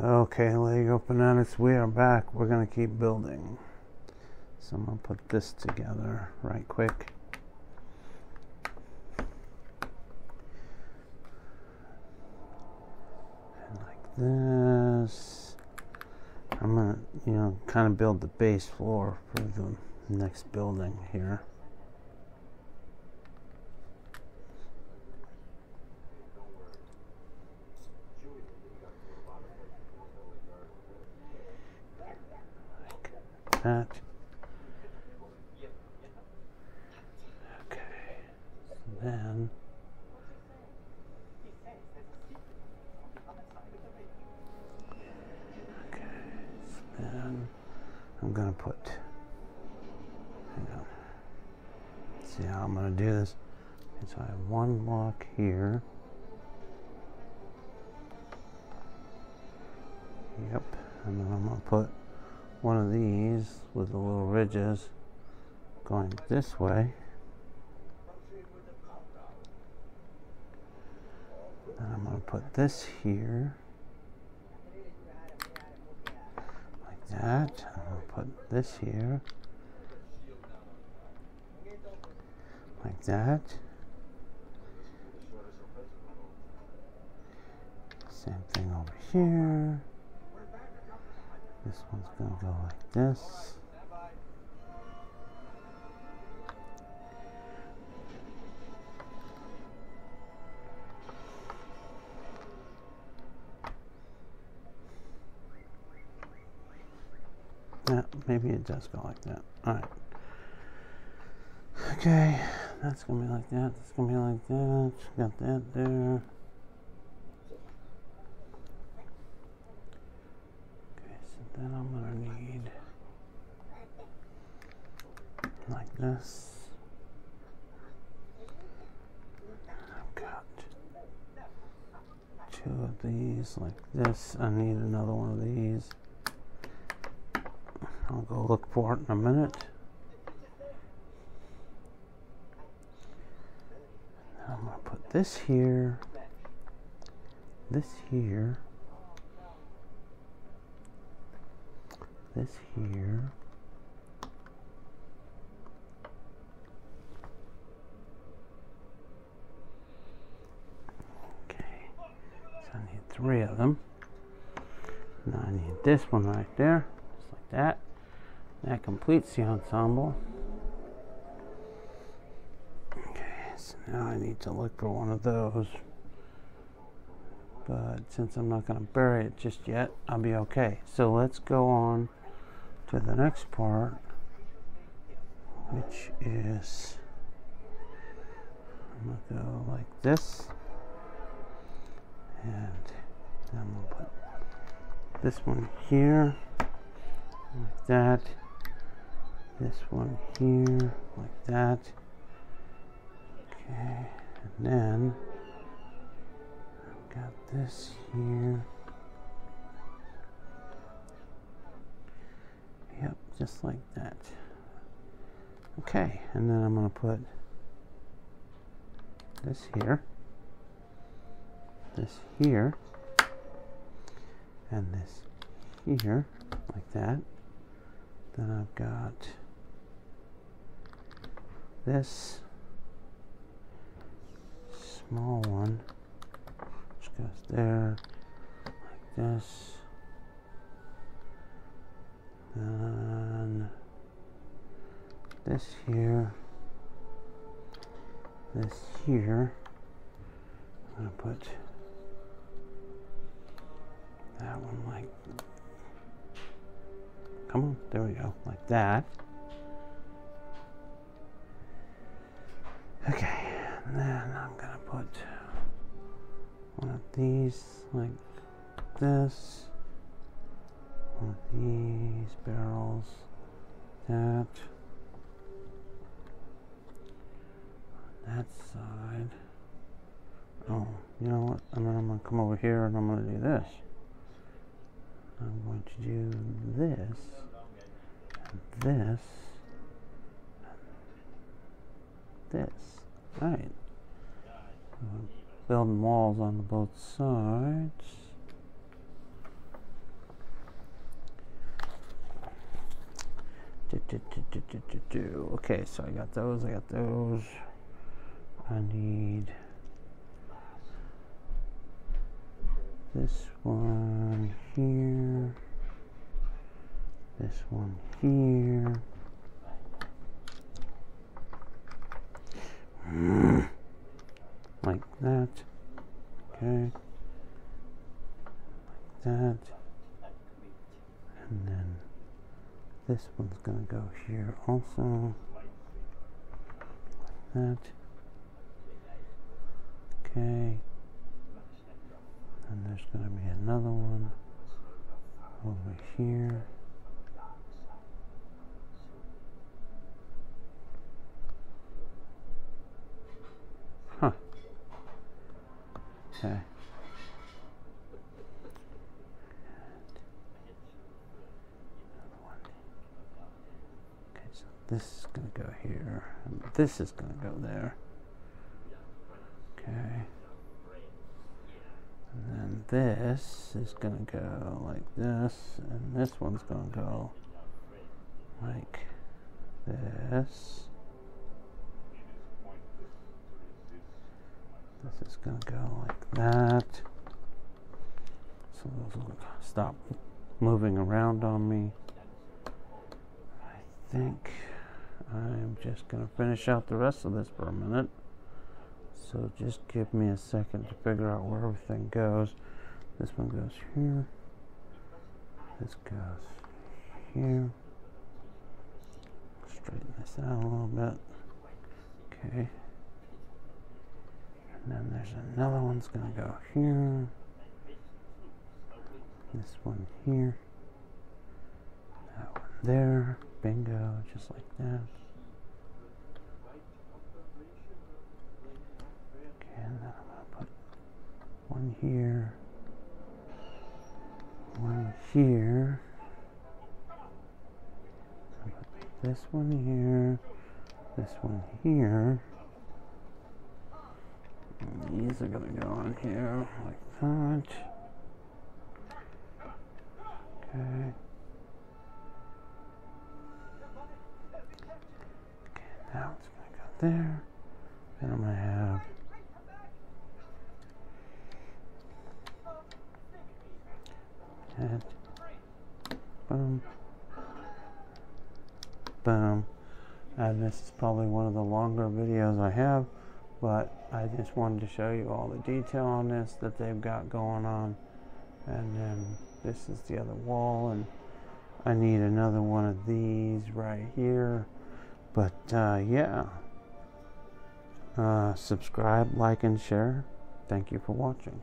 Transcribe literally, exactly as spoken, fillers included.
Okay, Lego Bananas, we are back. We're going to keep building. So I'm going to put this together right quick. And like this. I'm going to, you know, kind of build the base floor for the next building here. That. Okay, so then okay, so then I'm gonna put, hang on, let's see how I'm gonna do this. And so I have one block here. Yep, and then I'm gonna put one of these with the little ridges going this way. And I'm going to put this here like that. I'm going to put this here like that. Same thing over here. This one's going to go like this. Yeah, maybe it does go like that. Alright. Okay, that's going to be like that. That's going to be like that. Got that there. Then I'm gonna need like this. I've got two of these like this. I need another one of these. I'll go look for it in a minute. Now I'm gonna put this here, this here, this here, okay, so I need three of them. Now I need this one right there, just like that. That completes the ensemble. Okay, so now I need to look for one of those, but since I'm not going to bury it just yet, I'll be okay. So let's go on to the next part, which is, I'm gonna go like this, and then I'm gonna put this one here like that, this one here like that. Okay, and then I've got this here. Yep, just like that. Okay, and then I'm going to put this here, this here, and this here, like that. Then I've got this small one, which goes there, like this. Then this here, this here. I'm gonna put that one like, come on, there we go, like that. Okay, and then I'm gonna put one of these like this. One of these barrels, that, on that side. Oh, you know what? And then I'm gonna come over here and I'm gonna do this. I'm going to do this, and this, and this. All right. Building walls on both sides. Do, do, do, do, do, do, do. Okay, so I got those, I got those. I need this one here, this one here. Like that, okay, like that, and then this one's gonna go here also, like that, okay, and there's gonna be another one over here. Okay. Okay, so this is going to go here, and this is going to go there. Okay. And then this is going to go like this, and this one's going to go like this. This is going to go like that, so those will stop moving around on me. I think I'm just going to finish out the rest of this for a minute, so just give me a second to figure out where everything goes. This one goes here, this goes here, straighten this out a little bit, okay. And then there's another one's gonna go here, this one here, that one there, bingo, just like that. Okay, and then I'm gonna put one here, one here, I'll put this one here, this one here. These are going to go on here like that. Okay. Okay, now it's going to go there. And I'm going to have that. Boom. Boom. And this is probably one of the longer videos I have, but I just wanted to show you all the detail on this that they've got going on. And then this is the other wall, and I need another one of these right here. But uh, yeah, uh, subscribe, like, and share. Thank you for watching.